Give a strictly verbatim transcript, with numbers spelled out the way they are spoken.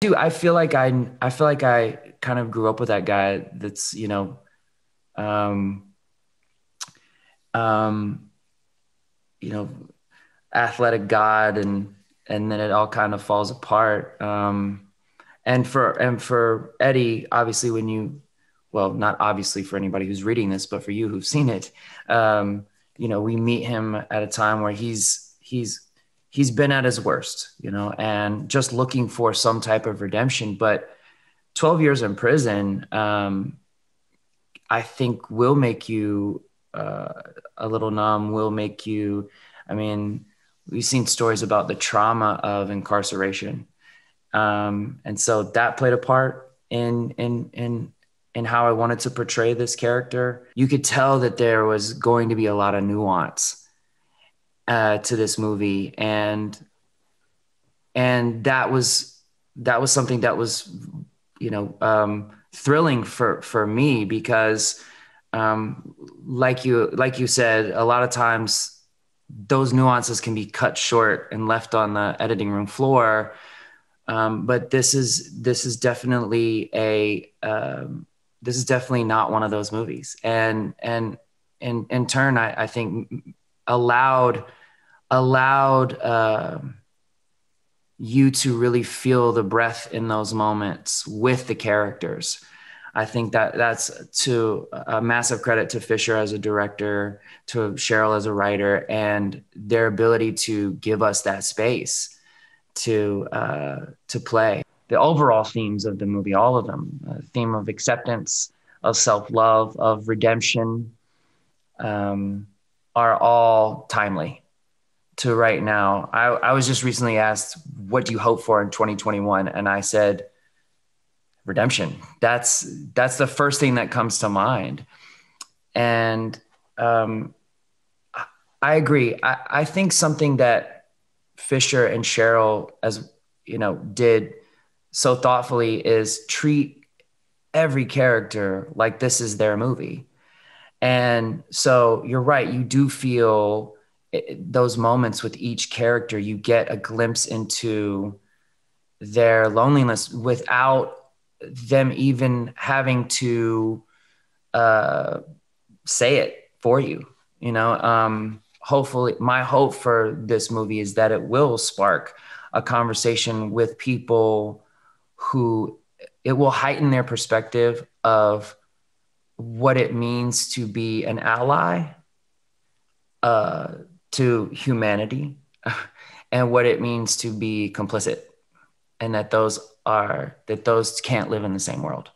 do. I feel like I, I feel like I kind of grew up with that guy. That's, you know, um, um, you know, athletic god, and, and then it all kind of falls apart. Um, and for, and for Eddie, obviously when you, well, not obviously for anybody who's reading this, but for you who've seen it, um, you know, we meet him at a time where he's, he's, he's been at his worst, you know, and just looking for some type of redemption. But twelve years in prison, um, I think will make you uh, a little numb, will make you, I mean, we've seen stories about the trauma of incarceration. Um, and so that played a part in, in, in, in how I wanted to portray this character. You could tell that there was going to be a lot of nuance Uh, to this movie, and and that was that was something that was, you know, um, thrilling for for me, because um, like you like you said, a lot of times those nuances can be cut short and left on the editing room floor. Um, but this is this is definitely a um, this is definitely not one of those movies, and and and in turn, I, I think allowed allowed uh, you to really feel the breath in those moments with the characters. I think that that's to a massive credit to Fisher as a director, to Cheryl as a writer, and their ability to give us that space to uh, to play. The overall themes of the movie, all of them, the theme of acceptance, of self-love, of redemption, um, are all timely to right now. I, I was just recently asked, what do you hope for in twenty twenty-one? And I said, redemption. That's, that's the first thing that comes to mind. And um, I agree. I, I think something that Fisher and Cheryl, as you know, did so thoughtfully is treat every character like this is their movie. And so you're right. You do feel it, those moments with each character. You get a glimpse into their loneliness without them even having to uh, say it for you. You know, um, hopefully, my hope for this movie is that it will spark a conversation with people who it will heighten their perspective of what it means to be an ally uh, to humanity and what it means to be complicit, and that those are, that those can't live in the same world.